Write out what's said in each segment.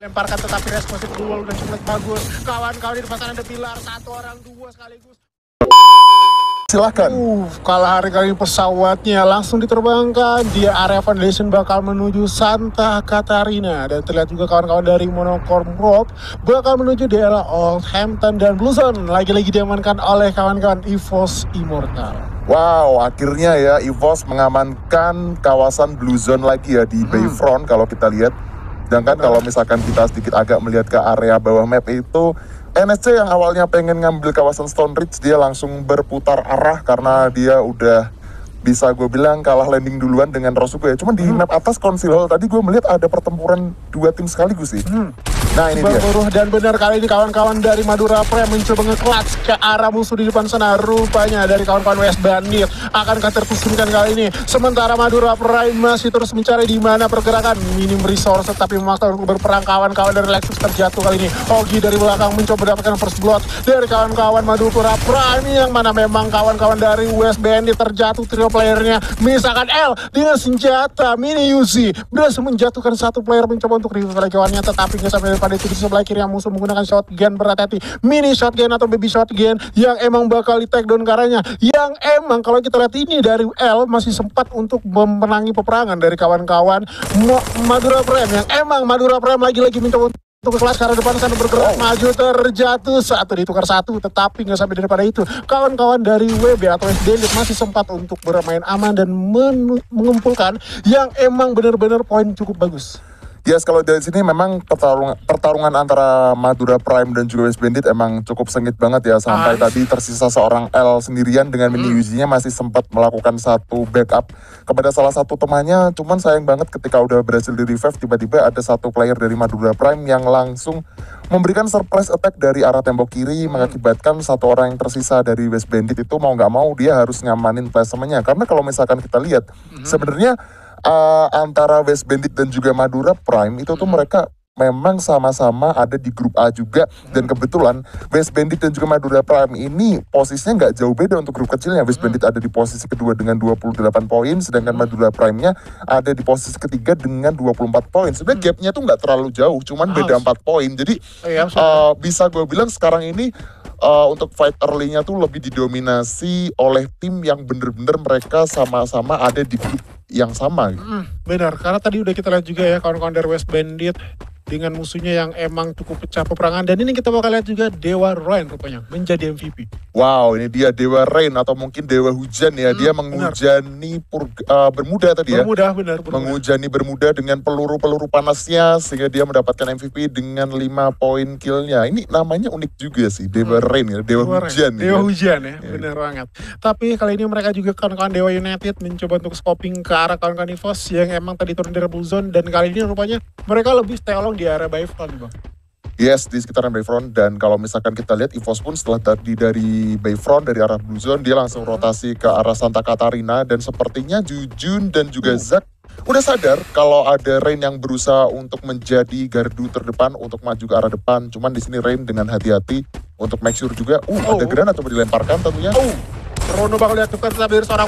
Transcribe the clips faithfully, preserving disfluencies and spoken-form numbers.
Lemparkan tetapi responsif duel udah cukup bagus. Kawan-kawan di pasangan The Pillars, satu orang dua sekaligus. Silahkan. Uh, kalah hari kali pesawatnya langsung diterbangkan. Dia area foundation bakal menuju Santa Katarina. Dan terlihat juga kawan-kawan dari Monocorp Morph bakal menuju daerah Oldhampton dan Blueson. Lagi-lagi diamankan oleh kawan-kawan EVOS Immortal. Wow, akhirnya ya EVOS mengamankan kawasan Blueson lagi ya di hmm. Bayfront kalau kita lihat. Sedangkan nah. kalau misalkan kita sedikit agak melihat ke area bawah map itu, N S C yang awalnya pengen ngambil kawasan Stone Ridge, dia langsung berputar arah karena dia udah bisa gue bilang kalah landing duluan dengan Rosugo ya. Cuman di hmm. map atas Council Hall tadi gue melihat ada pertempuran dua tim sekaligus sih. Hmm. Nah ini Beruruh dia. Dan benar kali ini kawan-kawan dari Madura Prime mencoba nge-clutch ke arah musuh di depan sana. Rupanya dari kawan-kawan West Bandit akankah terpusingkan kali ini. Sementara Madura Prime masih terus mencari di mana pergerakan. Minim resource tapi memaksa untuk berperang. Kawan-kawan dari Lexus terjatuh kali ini. Ogi dari belakang mencoba mendapatkan first blood dari kawan-kawan Madura Prime. Yang mana memang kawan-kawan dari West Bandit terjatuh trio playernya. Misalkan L dengan senjata mini Uzi berhasil menjatuhkan satu player mencoba untuk revive kawannya. Tetapi nggak sampai pada sisi sebelah kiri yang musuh menggunakan shotgun berhati-hati, mini shotgun atau baby shotgun yang emang bakal di take down karanya, yang emang kalau kita lihat ini dari L masih sempat untuk memenangi peperangan dari kawan-kawan Madura Prime, yang emang Madura Prime lagi-lagi mencoba untuk kelas karena depan sana bergerak maju terjatuh satu ditukar satu, tetapi nggak sampai daripada itu kawan-kawan dari W B atau S D L masih sempat untuk bermain aman dan mengumpulkan yang emang benar-benar poin cukup bagus. Yes, kalau dari sini memang pertarungan, pertarungan antara Madura Prime dan juga West Bandit emang cukup sengit banget ya. Sampai Ay. tadi tersisa seorang L sendirian dengan mini hmm. U Z-nya masih sempat melakukan satu backup kepada salah satu temannya. Cuman sayang banget ketika udah berhasil di revive, tiba-tiba ada satu player dari Madura Prime yang langsung memberikan surprise attack dari arah tembok kiri. Hmm. Mengakibatkan satu orang yang tersisa dari West Bandit itu mau nggak mau dia harus ngamanin placementnya. Karena kalau misalkan kita lihat hmm. sebenarnya Uh, antara West Bandit dan juga Madura Prime itu tuh hmm. mereka memang sama-sama ada di grup A juga, hmm. dan kebetulan West Bandit dan juga Madura Prime ini posisinya nggak jauh beda untuk grup kecilnya. West hmm. Bandit ada di posisi kedua dengan dua puluh delapan poin, sedangkan hmm. Madura Prime-nya ada di posisi ketiga dengan dua puluh empat poin. Sebenarnya hmm. gap-nya tuh nggak terlalu jauh, cuman beda empat poin. Jadi oh, iya, uh, bisa gue bilang sekarang ini Uh, untuk fight early-nya tuh lebih didominasi oleh tim yang bener-bener mereka sama-sama ada di grup yang sama. Hmm, benar, karena tadi udah kita lihat juga ya kawan-kawan dari West Bandit dengan musuhnya yang emang cukup pecah peperangan. Dan ini kita bakal lihat juga Dewa Rain rupanya menjadi M V P. Wow, ini dia Dewa Rain atau mungkin Dewa Hujan ya. Hmm, dia menghujani purga, uh, Bermuda tadi ya. Bermuda, benar. Bermuda. Menghujani Bermuda dengan peluru-peluru panasnya sehingga dia mendapatkan M V P dengan lima poin killnya. Ini namanya unik juga sih, Dewa hmm. Rain ya, Dewa, Dewa Hujan. Rain. Dewa ya. Hujan ya, yeah. benar banget. Tapi kali ini mereka juga kawan-kawan Dewa United mencoba untuk scoping ke arah kawan-kawan EVOS yang emang tadi turun dari Blue Zone. Dan kali ini rupanya mereka lebih stay along di area Bayfront, Bang. Yes, di sekitaran Bayfront. Dan kalau misalkan kita lihat EVOS pun setelah tadi dari Bayfront, dari arah Blue Zone, dia langsung hmm. rotasi ke arah Santa Katarina. Dan sepertinya Jujun dan juga hmm. Zack udah sadar kalau ada Rain yang berusaha untuk menjadi gardu terdepan untuk maju ke arah depan. Cuman di sini Rain dengan hati-hati untuk make sure juga. Uh, oh. ada granat coba dilemparkan tentunya. Oh. Rono bakal diaturkan tetapi dari seorang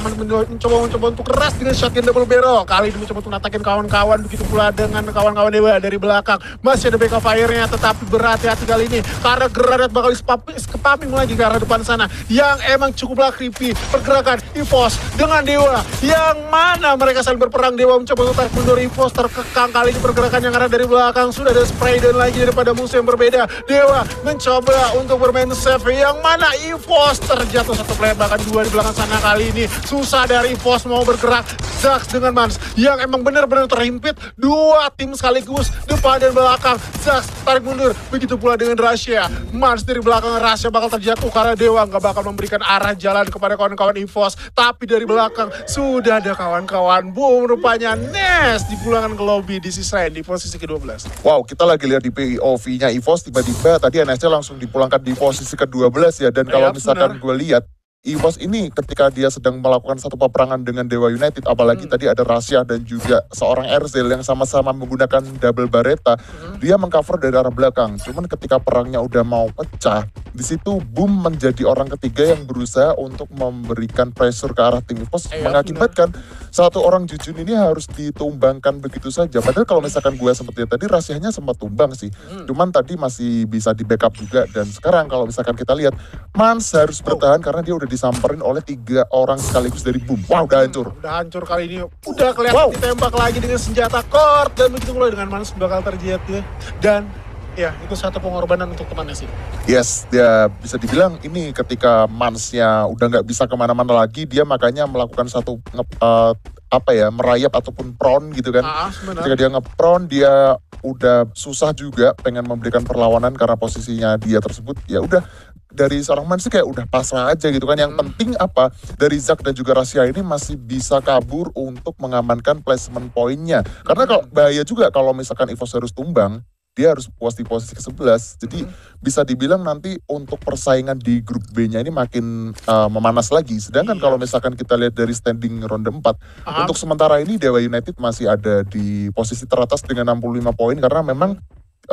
mencoba-mencoba untuk keras dengan shotgun double barrel. Kali ini mencoba untuk natakin kawan-kawan, begitu pula dengan kawan-kawan Dewa dari belakang. Masih ada backup fire-nya tetapi berhati-hati kali ini karena granat bakal kepamping lagi ke arah depan sana. Yang emang cukuplah creepy pergerakan EVOS dengan Dewa, yang mana mereka saling berperang. Dewa mencoba untuk tarik mundur EVOS, terkekang kali ini pergerakan yang ada dari belakang. Sudah ada spray dan lagi daripada musuh yang berbeda. Dewa mencoba untuk bermain safe, yang mana EVOS terjatuh satu player bahkan di belakang sana. Kali ini susah dari EVOS mau bergerak. Zax dengan Mans yang emang bener-bener terhimpit dua tim sekaligus depan dan belakang. Zax tarik mundur, begitu pula dengan Rasya. Mans dari belakang Rasya bakal terjatuh karena Dewa nggak bakal memberikan arah jalan kepada kawan-kawan EVOS. Tapi dari belakang sudah ada kawan-kawan Boom rupanya Nes di pulangan ke lobby di sisi lain di posisi ke dua belas. Wow, kita lagi lihat di P O V-nya EVOS tiba-tiba tadi N S C langsung dipulangkan di posisi ke dua belas ya. Dan kalau ya, misalkan gue lihat EVOS ini ketika dia sedang melakukan satu peperangan dengan Dewa United, apalagi hmm. tadi ada Rasya dan juga seorang Erzel yang sama-sama menggunakan double barretta, hmm. dia mengcover dari arah belakang. Cuman ketika perangnya udah mau pecah, di situ Boom menjadi orang ketiga yang berusaha untuk memberikan pressure ke arah tim EVOS, mengakibatkan bener. satu orang Jujun ini harus ditumbangkan begitu saja. Padahal kalau misalkan gue seperti tadi, rahasianya sempat tumbang sih. Hmm. Cuman tadi masih bisa di backup juga. Dan sekarang kalau misalkan kita lihat, Mans harus bertahan karena dia udah disamperin oleh tiga orang sekaligus dari Boom. Wow, udah hancur. Udah hancur kali ini. Udah kelihatan wow. ditembak lagi dengan senjata Kord. Dan begitu mulai dengan Mans bakal terjadi ya. Dan ya, itu satu pengorbanan untuk temannya sih. Yes, dia bisa dibilang ini ketika Mansnya udah nggak bisa kemana-mana lagi, dia makanya melakukan satu uh, apa ya, merayap ataupun prone gitu kan. Ah, ketika dia nge-prone, dia udah susah juga pengen memberikan perlawanan karena posisinya dia tersebut. Ya udah, dari seorang Mans kayak udah pasrah aja gitu kan. Yang hmm. penting apa, dari Zack dan juga Rasia ini masih bisa kabur untuk mengamankan placement poinnya. Karena kalau bahaya juga kalau misalkan EVOS harus tumbang, dia harus puas di posisi ke sebelas, jadi hmm. bisa dibilang nanti untuk persaingan di grup B-nya ini makin uh, memanas lagi. Sedangkan iya. kalau misalkan kita lihat dari standing ronde empat, Aha. untuk sementara ini Dewa United masih ada di posisi teratas dengan enam puluh lima poin, karena memang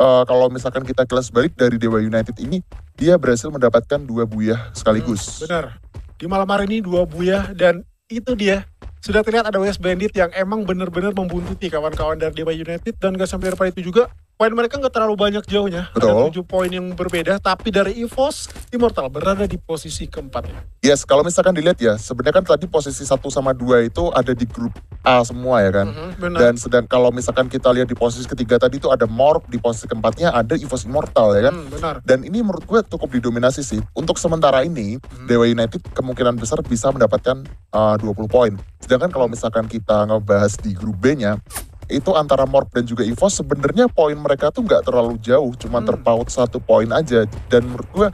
uh, kalau misalkan kita kelas balik dari Dewa United ini, dia berhasil mendapatkan dua buyah sekaligus. Hmm, benar, di malam hari ini dua buyah, dan itu dia. Sudah terlihat ada West Bandit yang emang bener-bener membuntuti kawan-kawan dari Dewa United, dan gak sampai daripada itu juga, poin mereka gak terlalu banyak jauhnya. Betul. Ada tujuh poin yang berbeda, tapi dari EVOS Immortal berada di posisi keempat. Yes, kalau misalkan dilihat ya, sebenarnya kan tadi posisi satu sama dua itu ada di grup A semua ya kan. Mm-hmm, dan sedang kalau misalkan kita lihat di posisi ketiga tadi itu ada Morph, di posisi keempatnya ada EVOS Immortal ya kan. Mm, benar. Dan ini menurut gue cukup didominasi sih. Untuk sementara ini, mm. Dewa United kemungkinan besar bisa mendapatkan uh, dua puluh poin. Sedangkan kalau misalkan kita ngebahas di grup B-nya, itu antara Morph dan juga EVOS sebenarnya poin mereka tuh nggak terlalu jauh, cuma hmm. terpaut satu poin aja. Dan menurut gue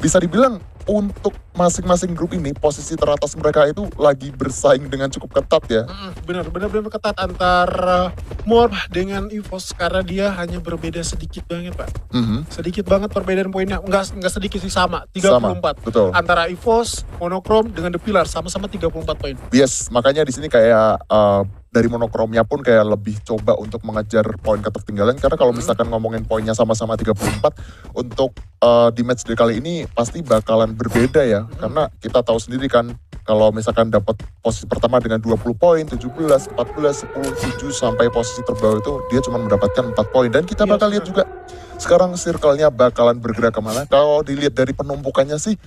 bisa dibilang untuk masing-masing grup ini posisi teratas mereka itu lagi bersaing dengan cukup ketat ya. Hmm, bener, bener-bener ketat antara Morph dengan EVOS, karena dia hanya berbeda sedikit banget Pak. Hmm. Sedikit banget perbedaan poinnya, nggak, nggak sedikit sih, sama tiga puluh empat. Sama, betul. Antara EVOS, Monocorp dengan The Pillars sama-sama tiga puluh empat poin. Yes, makanya di sini kayak uh, dari monokromnya pun kayak lebih coba untuk mengejar poin ketertinggalan, karena kalau misalkan ngomongin poinnya sama-sama tiga puluh empat, untuk uh, di match day kali ini pasti bakalan berbeda ya, karena kita tahu sendiri kan kalau misalkan dapat posisi pertama dengan dua puluh poin, tujuh belas, empat belas, sepuluh, tujuh, sampai posisi terbawah itu dia cuma mendapatkan empat poin. Dan kita bakal lihat juga sekarang circle-nya bakalan bergerak kemana. Kalau dilihat dari penumpukannya sih,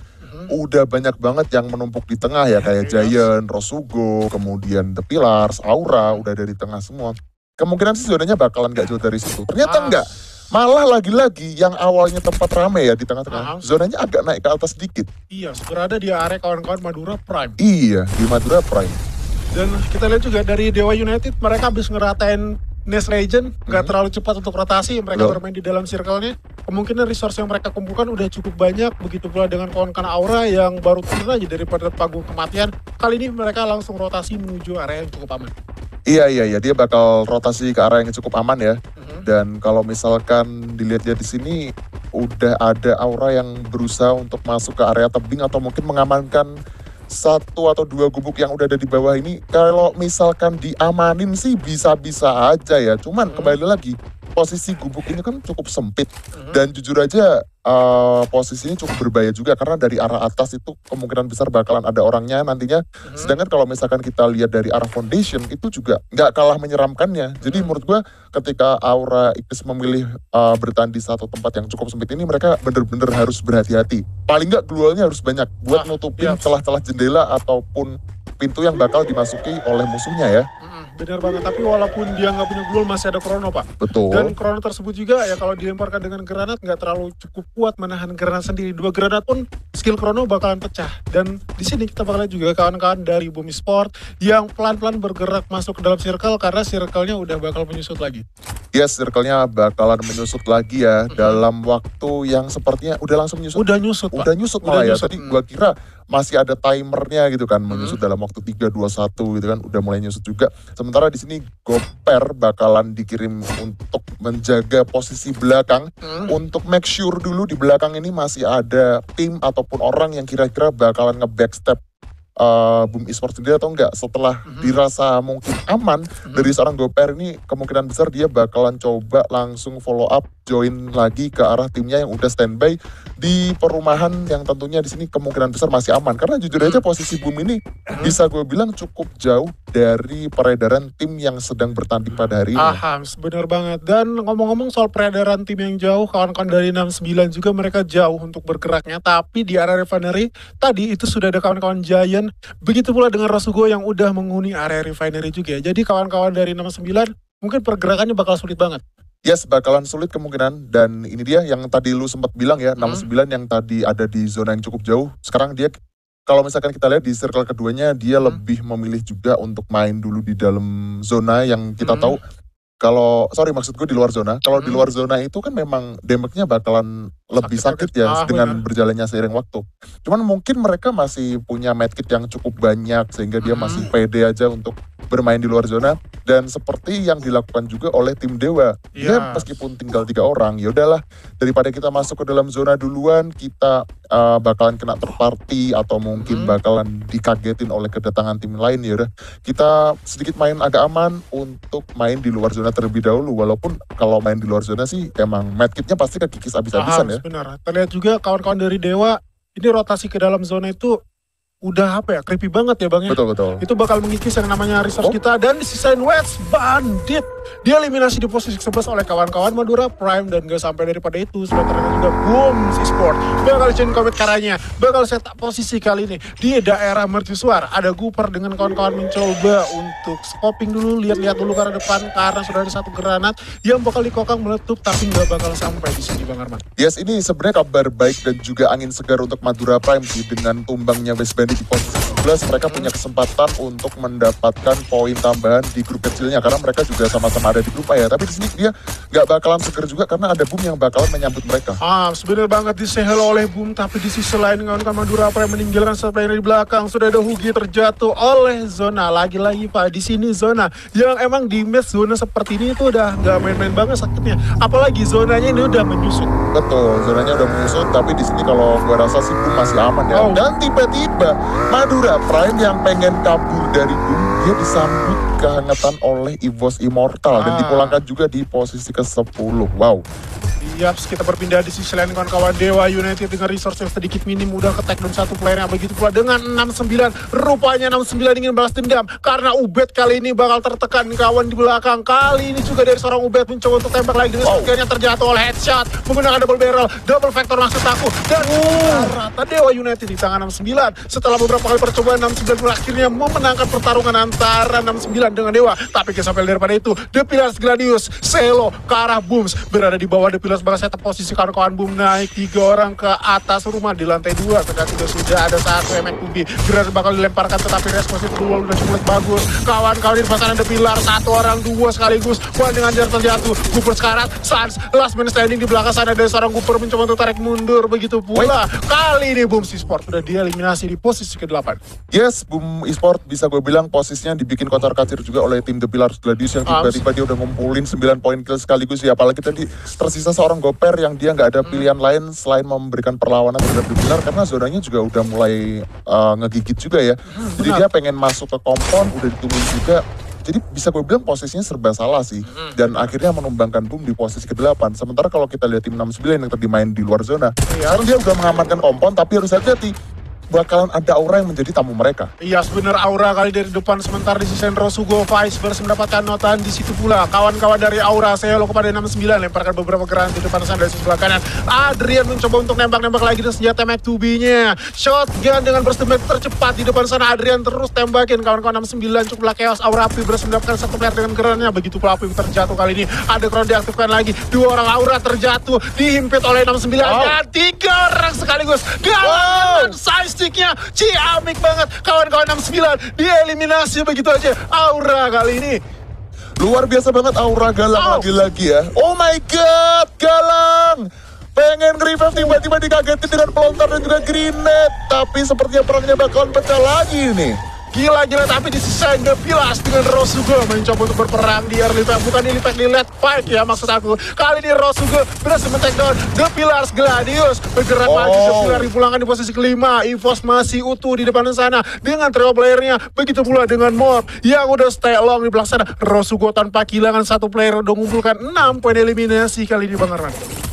udah banyak banget yang menumpuk di tengah ya, kayak Giant, Rosugo, kemudian The Pillars, Aura, udah dari tengah semua. Kemungkinan sih zonanya bakalan gak jauh dari situ. Ternyata enggak, malah lagi-lagi yang awalnya tempat rame ya di tengah-tengah, zonanya agak naik ke atas sedikit. Iya, berada di area kawan-kawan Madura Prime. Iya, di Madura Prime. Dan kita lihat juga dari Dewa United, mereka habis ngeratain Nest Legend, hmm. gak terlalu cepat untuk rotasi, mereka Loh. bermain di dalam circle-nya. Kemungkinan resource yang mereka kumpulkan udah cukup banyak, begitu pula dengan kawan-kawan Aura yang baru turun aja daripada panggung kematian. Kali ini mereka langsung rotasi menuju area yang cukup aman. Iya, iya, iya, dia bakal rotasi ke arah yang cukup aman ya. Hmm. Dan kalau misalkan dilihat-lihat di sini, udah ada Aura yang berusaha untuk masuk ke area tebing atau mungkin mengamankan satu atau dua gubuk yang udah ada di bawah ini. Kalau misalkan diamanin sih bisa-bisa aja ya, cuman kembali lagi posisi gubuk ini kan cukup sempit, dan jujur aja uh, posisinya cukup berbahaya juga, karena dari arah atas itu kemungkinan besar bakalan ada orangnya nantinya. Sedangkan kalau misalkan kita lihat dari arah foundation itu juga nggak kalah menyeramkannya. Jadi menurut gue ketika Aura Esports memilih uh, bertahan di satu tempat yang cukup sempit ini, mereka bener-bener harus berhati-hati. Paling nggak glualnya harus banyak buat nutupin celah-celah jendela ataupun pintu yang bakal dimasuki oleh musuhnya ya. Benar banget, tapi walaupun dia nggak punya glual masih ada Chrono Pak. Betul. Dan Chrono tersebut juga ya kalau dilemparkan dengan granat nggak terlalu cukup kuat menahan granat sendiri. Dua granat pun skill Chrono bakalan pecah. Dan di sini kita bakalan juga kawan-kawan dari Bumi Sport yang pelan-pelan bergerak masuk ke dalam circle, karena circle-nya udah bakal menyusut lagi. Yes, circle-nya bakalan menyusut lagi ya, mm-hmm. dalam waktu yang sepertinya udah langsung menyusut. Udah nyusut Pak. Udah nyusut malah ya, tadi gua kira masih ada timernya gitu kan, menyusut hmm. dalam waktu tiga, dua, satu gitu kan, udah mulai nyusut juga. Sementara di sini Goper bakalan dikirim untuk menjaga posisi belakang, hmm. untuk make sure dulu di belakang ini masih ada tim ataupun orang yang kira-kira bakalan nge-backstep Uh, Boom Esports sendiri atau enggak. Setelah mm-hmm. dirasa mungkin aman mm-hmm. dari seorang Goper ini, kemungkinan besar dia bakalan coba langsung follow up join lagi ke arah timnya yang udah standby di perumahan, yang tentunya di sini kemungkinan besar masih aman. Karena jujur aja posisi Boom ini bisa gue bilang cukup jauh dari peredaran tim yang sedang bertanding pada hari ini. Ahams, bener banget. Dan ngomong-ngomong soal peredaran tim yang jauh, kawan-kawan dari enam sembilan juga mereka jauh untuk bergeraknya. Tapi di area refinery tadi itu sudah ada kawan-kawan Giant. Begitu pula dengan Rosugo yang udah menghuni area refinery juga. Jadi kawan-kawan dari enam sembilan mungkin pergerakannya bakal sulit banget. Yes, bakalan sulit kemungkinan, dan ini dia yang tadi lu sempat bilang ya, enam sembilan hmm. yang tadi ada di zona yang cukup jauh, sekarang dia kalau misalkan kita lihat di circle keduanya, dia hmm. lebih memilih juga untuk main dulu di dalam zona yang kita hmm. tahu, kalau, sorry maksud gue di luar zona, kalau hmm. di luar zona itu kan memang damage-nya bakalan lebih sakit, sakit ya ah, dengan bener. berjalannya seiring waktu. Cuman mungkin mereka masih punya medkit yang cukup banyak, sehingga dia hmm. masih pede aja untuk bermain di luar zona, dan seperti yang dilakukan juga oleh tim Dewa. Yes. Ya meskipun tinggal tiga orang, ya udahlah daripada kita masuk ke dalam zona duluan, kita uh, bakalan kena terparty atau mungkin hmm. bakalan dikagetin oleh kedatangan tim lain, ya udah kita sedikit main agak aman untuk main di luar zona terlebih dahulu. Walaupun kalau main di luar zona sih emang medkitnya pasti kekikis abis-abisan ya. Benar. Terlihat juga kawan-kawan dari Dewa ini rotasi ke dalam zona itu udah apa ya, creepy banget ya Bang ya. Betul, betul. Itu bakal mengikis yang namanya resource oh. kita, dan disisain West Bandit. Dieliminasi di posisi ke sebelas oleh kawan-kawan Madura Prime, dan gak sampai daripada itu. Sudah terlihat juga Boom Esports bakal join komit karanya, bakal setup posisi kali ini di daerah mercusuar. Ada Guper dengan kawan-kawan mencoba untuk scoping dulu, lihat-lihat dulu karena depan, karena sudah ada satu granat yang bakal dikokang meletup, tapi gak bakal sampai di sini Bang Arman. Yes, ini sebenarnya kabar baik dan juga angin segar untuk Madura Prime sih, dengan tumbangnya West Bandit di posisi sebelas, mereka punya kesempatan untuk mendapatkan poin tambahan di grup kecilnya, karena mereka juga sama-sama ada di grup A ya. Tapi di sini dia nggak bakalan seger juga karena ada Boom yang bakalan menyambut mereka. Ah, sebenernya banget disehel oleh Boom, tapi di sisi lain kawan-kawan Madura Prime meninggalkan satu player di belakang. Sudah ada Hugi terjatuh oleh zona, lagi-lagi Pak. Di sini zona yang emang di match zona seperti ini itu udah nggak main-main banget sakitnya. Apalagi zonanya ini udah menyusut. Betul, zonanya udah menyusut, tapi di sini kalau gua rasa sih Boom masih aman ya. Oh. Dan tiba-tiba Madura Prime yang pengen kabur dari Boom, dia disambut kehangatan oleh EVOS Immortal ah. dan dipulangkan juga di posisi ke sepuluh. Wow. Yaps, kita berpindah di sisi lain kawan-kawan Dewa United dengan resource yang sedikit minim, mudah ke take down satu player. Begitu pula dengan enam sembilan, rupanya enam sembilan ingin balas dendam karena Ubed kali ini bakal tertekan kawan di belakang. Kali ini juga dari seorang Ubed mencoba untuk tembak lagi dengan wow. yang terjatuh oleh headshot menggunakan double barrel, double vector maksud aku, dan uh. rata Dewa United di tangan enam sembilan. Setelah beberapa kali percobaan, enam sembilan akhirnya memenangkan pertarungan antara enam sembilan dengan Dewa, tapi kesampaian daripada itu The Pillars Gladius Selo ke arah Booms, berada di bawah The Pillars bakal setup posisi kawan-kawan Boom, naik tiga orang ke atas rumah di lantai dua. Sedang sudah sudah ada satu M N P B gerak bakal dilemparkan, tetapi respons itu dua udah cukup bagus. Kawan-kawan di pasangan The Pillar satu orang dua sekaligus, Wan dengan jarak terjatuh, Guper sekarat, Sans last man standing di belakang sana. Dari seorang Guper mencoba untuk tarik mundur, begitu pula kali ini Boom Esports sudah dieliminasi di posisi ke delapan. Yes, Boom Esports bisa gue bilang posisinya dibikin kotor-kacir juga oleh tim The Pillar Gladius yang tiba-tiba dia udah ngumpulin sembilan poin kill sekaligus ya, apalagi tadi tersisa seorang Goper yang dia nggak ada pilihan hmm. lain selain memberikan perlawanan terhadap The Pillar, karena zonanya juga udah mulai uh, ngegigit juga ya. Hmm, Jadi benar. dia pengen masuk ke kompon, udah ditungguin juga. Jadi bisa gue bilang posisinya serba salah sih. Hmm. Dan akhirnya menumbangkan Boom di posisi ke delapan. Sementara kalau kita lihat tim enam sembilan yang tadi main di luar zona, ya. Sekarang dia udah mengamankan kompon, tapi harus hati-hati. Bakalan ada Aura yang menjadi tamu mereka. Iya, yes, bener. Aura kali dari depan, sementara di sisi Rosugo Vice Verse mendapatkan notan di situ pula. Kawan-kawan dari Aura saya lo kepada enam sembilan lemparkan beberapa geran di depan sana dari sebelah kanan. Adrian mencoba untuk nembak-nembak lagi dengan senjata M F two B-nya. Shotgun dengan burst damage tercepat di depan sana. Adrian terus tembakin kawan-kawan enam sembilan, cukuplah chaos. Aura Api berhasil mendapatkan satu player dengan gerannya. Begitu pula Api terjatuh kali ini. Ada crown diaktifkan lagi. Dua orang Aura terjatuh dihimpit oleh enam sembilan wow. dan tiga orang sekaligus. Galangan wow. size Musiknya ciamik banget, kawan-kawan enam sembilan dieliminasi begitu aja. Aura kali ini luar biasa banget, Aura galang oh. lagi-lagi ya. Oh my god, galang pengen revive, tiba-tiba dikagetin dengan pelontar dan juga grenade, tapi sepertinya perangnya bakalan pecah lagi nih. Gila-gila, tapi disisain The Pillars dengan Rosugo mencoba untuk berperang di early fight. Bukan di late, di late fight ya maksud aku. Kali ini Rosugo berhasil men-take down The Pillars. Gladius bergerak oh. maju, The Pillars dipulangkan di posisi kelima. EVOS masih utuh di depan sana dengan trio player-nya. Begitu pula dengan Morph yang udah stay long di belakang sana. Rosugo tanpa kehilangan satu player udah mengumpulkan enam poin eliminasi kali ini, Bang Arman.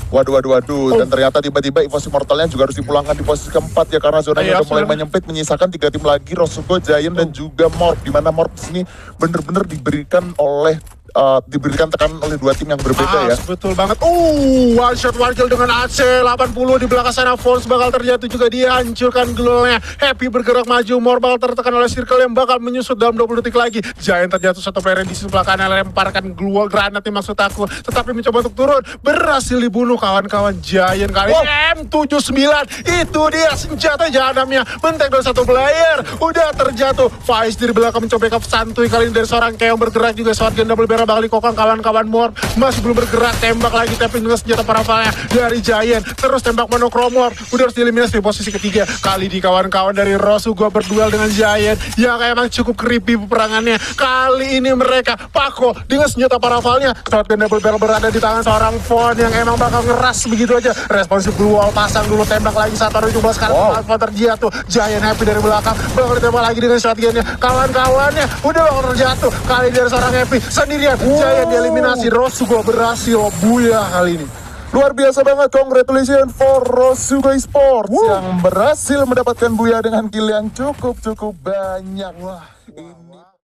Waduh, waduh, waduh. Oh. Dan ternyata tiba-tiba EVOS Immortalnya juga harus dipulangkan di posisi keempat ya. Karena zonanya udah mulai menyempit, menyisakan tiga tim lagi. Rosugo, Giant, oh. dan juga Morph. Dimana Morph ini bener-bener diberikan oleh... Uh, diberikan tekanan oleh dua tim yang berbeda ah, ya. Betul banget. Uh, one shot one kill dengan A C delapan puluh di belakang sana. Force bakal terjatuh juga, dihancurkan glownya. Happy bergerak maju. Morph bakal tertekan oleh circle yang bakal menyusut dalam dua puluh detik lagi. Giant terjatuh, satu player di sebelah kanan lemparkan glow granat nih maksud aku. Tetapi mencoba untuk turun, berhasil dibunuh kawan-kawan Giant kali. Wow. M tujuh sembilan itu dia senjata jahanamnya. Men-take down satu player, udah terjatuh. Faiz dari belakang mencoba backup santuy kali ini dari seorang Keong, bergerak juga shotgun double barrel. Bakal dikokang kawan-kawan Morph, masih belum bergerak, tembak lagi tapi dengan senjata parafalnya dari Giant, terus tembak monokrom Morph, udah harus dieliminasi di posisi ketiga. Kali di kawan-kawan dari Rosugo berduel dengan Giant yang emang cukup creepy peperangannya. Kali ini mereka Pako dengan senjata parafalnya, shotgun double barrel berada di tangan seorang Fon yang emang bakal ngeras begitu aja. Responsif blue wall, pasang dulu, tembak lagi satu dari jumlah sekarang, wow. Alpha terjatuh. Giant happy dari belakang, bakal ditembak lagi dengan shotgunnya, kawan-kawannya udah bakal terjatuh. Kali dari seorang happy sendirian. Giant dieliminasi, Rosugo berhasil buyar kali ini. Luar biasa banget, congratulations for Rosugo Esports Woo. yang berhasil mendapatkan buyar dengan kill yang cukup-cukup banyak. Wah, ini...